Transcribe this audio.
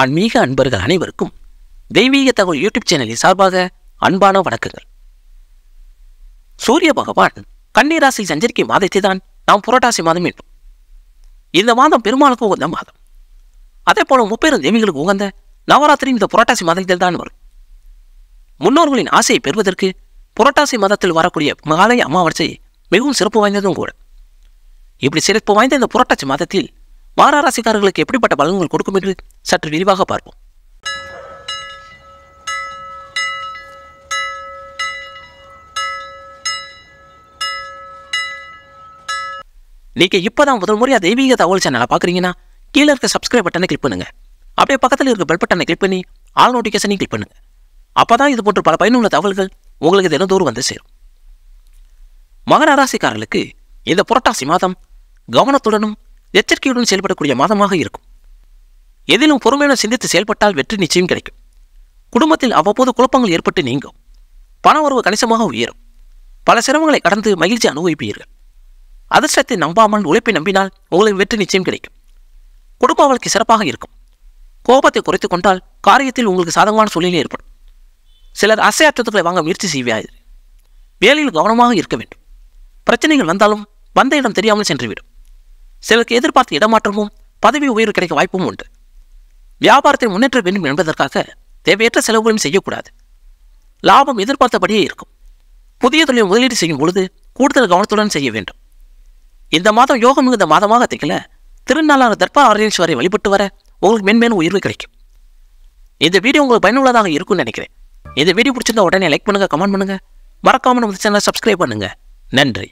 ஆன்மீக அன்பர்கள் அனைவருக்கும் தெய்வீக தகவல் யூடியூப் சேனலில் சார்பாக அன்பான வணக்கங்கள். சூரிய பகவான் கன்னிராசி சஞ்சரிக்கும் மாதத்தை தான் நாம் புரட்டாசி மாதம் என்றோம். இந்த மாதம் பெருமாளுக்கு உகந்த மாதம். அதே போல முப்பெரும் தேவிகளுக்கு உகந்த நவராத்திரியும் இந்த புரட்டாசி மாதத்தில் தான் வரும். முன்னோர்களின் ஆசையை பெறுவதற்கு புரட்டாசி மாதத்தில் வரக்கூடிய மகாலய அமாவாசை மிகவும் சிறப்பு வாய்ந்ததும் கூட. இப்படி சிறப்பு வாய்ந்த இந்த புரட்டாசி மாதத்தில் வார ராசிக்காரர்களுக்கு எப்படிப்பட்ட பலன்கள் கொடுக்கும் என்று சற்று விரிவாக பார்ப்போம். நீங்கள் இப்போதான் முதல் முறையாக தெய்வீக தகவல் சேனலை பார்க்குறீங்கன்னா கீழே இருக்க சப்ஸ்கிரைப் பட்டனை கிளிக் பண்ணுங்கள். அப்படியே பக்கத்தில் இருக்க பெல் பட்டனை கிளிக் பண்ணி ஆல் நோட்டிஃபிகேஷனையும் கிளிக் பண்ணுங்கள். அப்போ தான் இது போன்ற பல பயனுள்ள தகவல்கள் உங்களுக்கு தினந்தோறும் வந்து சேரும். மகர ராசிக்காரர்களுக்கு இந்த புரட்டாசி மாதம் கவனத்துடனும் எச்சரிக்கையுடன் செயல்படக்கூடிய மாதமாக இருக்கும். எதிலும் பொறுமையுடன் சிந்தித்து செயல்பட்டால் வெற்றி நிச்சயம் கிடைக்கும். குடும்பத்தில் அவ்வப்போது குழப்பங்கள் ஏற்பட்டு நீங்கும். பண உறவு கணிசமாக உயரும். பல சிரமங்களை கடந்து மகிழ்ச்சி அனுபவிப்பீர்கள். அதிர்ஷ்டத்தை நம்பாமல் உழைப்பை நம்பினால் உங்களுக்கு வெற்றி நிச்சயம் கிடைக்கும். குடும்ப வாழ்க்கை சிறப்பாக இருக்கும். கோபத்தை குறைத்து கொண்டால் காரியத்தில் உங்களுக்கு சாதகமான சூழ்நிலை ஏற்படும். சிலர் அசையாற்றத்துக்களை வாங்க முயற்சி செய்வீர்கள். வேலையில் கவனமாக இருக்க வேண்டும். பிரச்சனைகள் வந்தாலும் வந்த இடம் தெரியாமல் சென்றுவிடும். சிலருக்கு எதிர்பார்த்த இடமாற்றமும் பதவி உயர்வு கிடைக்க வாய்ப்பும் உண்டு. வியாபாரத்தை முன்னேற்ற வேண்டும் என்பதற்காக தேவையற்ற செலவுகளையும் செய்யக்கூடாது. லாபம் எதிர்பார்த்தபடியே இருக்கும். புதிய தொழில் முதலீடு செய்யும் பொழுது கூடுதல் கவனத்துடன் செய்ய வேண்டும். இந்த மாதம் யோகம் மிகுந்த மாதமாக திகழ திருநாளான தர்பா ஆரியேஸ்வரை வழிபட்டு வர உங்களுக்கு மென்மேலும் உயர்வு கிடைக்கும். இந்த வீடியோ உங்களுக்கு பயனுள்ளதாக இருக்கும்னு நினைக்கிறேன். இந்த வீடியோ பிடிச்சிருந்தா உடனே லைக் பண்ணுங்கள், கமெண்ட் பண்ணுங்கள். மறக்காமல் நம்ம சேனலை சப்ஸ்கிரைப் பண்ணுங்கள். நன்றி.